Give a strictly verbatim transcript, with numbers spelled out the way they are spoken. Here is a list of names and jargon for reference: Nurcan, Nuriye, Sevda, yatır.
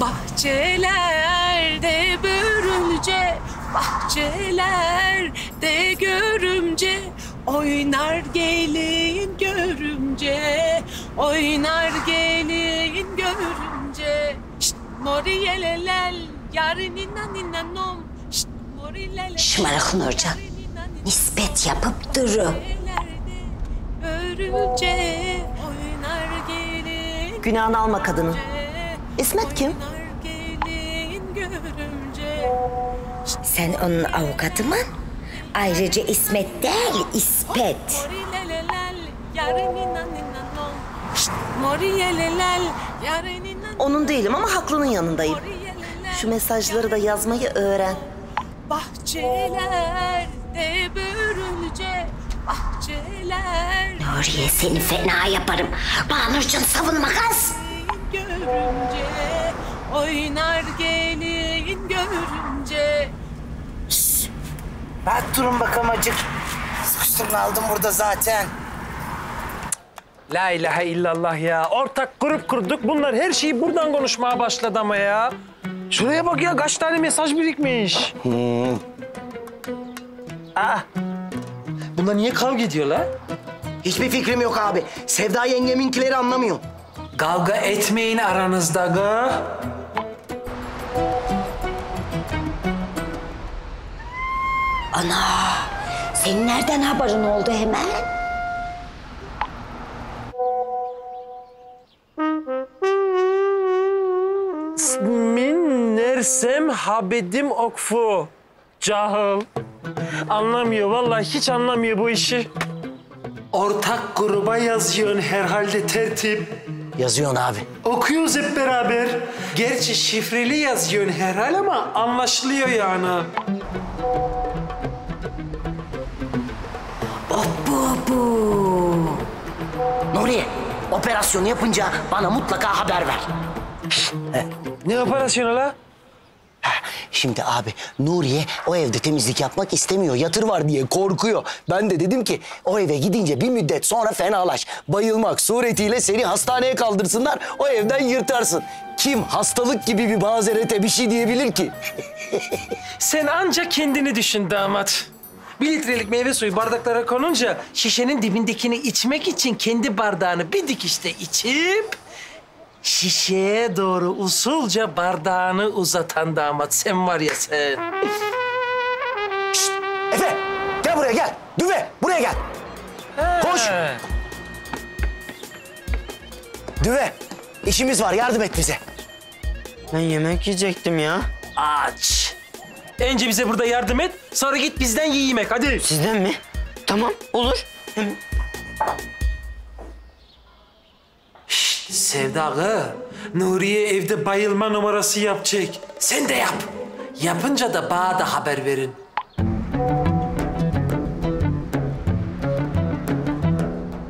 Bahçelerde börünce, bahçelerde görümce, oynar gelin görümce, oynar gelin görümce. Şşt moriyelelel, yarın inan inan nom. Şşt morilelel. Şımarık Nurcan, nispet yapıp duru. Görümce, oynar gelin. Günahını alma kadının. İsmet kim? Sen onun avukatı mı? Ayrıca İsmet değil, İspet. Onun değilim ama haklının yanındayım. Şu mesajları da yazmayı öğren. Bahçelerde börünce, bahçelerde... Nuriye seni fena yaparım. Nurcan savunma kız. Görünce, oynar gelin görünce. Şşş, rahat durun bakalım acık. Sıkıştırını aldım burada zaten. La ilahe illallah ya. Ortak grup kurduk. Bunlar her şeyi buradan konuşmaya başladı ama ya. Şuraya bak ya, kaç tane mesaj birikmiş. Hmm. Aa, bunlar niye kavga ediyorlar? Hiçbir fikrim yok abi. Sevda yengeminkileri anlamıyor. Kavga etmeyin aranızda gı. Ana, senin nereden haberin oldu hemen? Min nersem habedim okfu. Cahil. Anlamıyor, vallahi hiç anlamıyor bu işi. Ortak gruba yazıyorsun herhalde tertip. Yazıyorsun abi. Okuyoruz hep beraber. Gerçi şifreli yazıyorsun herhal ama anlaşılıyor yani. Obubu. Nuriye, operasyonu yapınca bana mutlaka haber ver. Ne operasyonu la? Şimdi abi, Nuriye o evde temizlik yapmak istemiyor. Yatır var diye korkuyor. Ben de dedim ki o eve gidince bir müddet sonra fenalaş. Bayılmak suretiyle seni hastaneye kaldırsınlar, o evden yırtarsın. Kim hastalık gibi bir mazerete bir şey diyebilir ki? Sen ancak kendini düşün damat. Bir litrelik meyve suyu bardaklara konunca şişenin dibindekini içmek için kendi bardağını bir dikişte içip... şişeye doğru usulca bardağını uzatan damat. Sen var ya sen. Şşt! Efe! Gel buraya gel. Düve! Buraya gel. Ha. Koş! Düve! İşimiz var. Yardım et bize. Ben yemek yiyecektim ya. Aç! Önce bize burada yardım et. Sonra git bizden ye yemek. Hadi. Sizden mi? Tamam. Olur. Hemen. Sevda, Nuriye evde bayılma numarası yapacak. Sen de yap. Yapınca da bana da haber verin.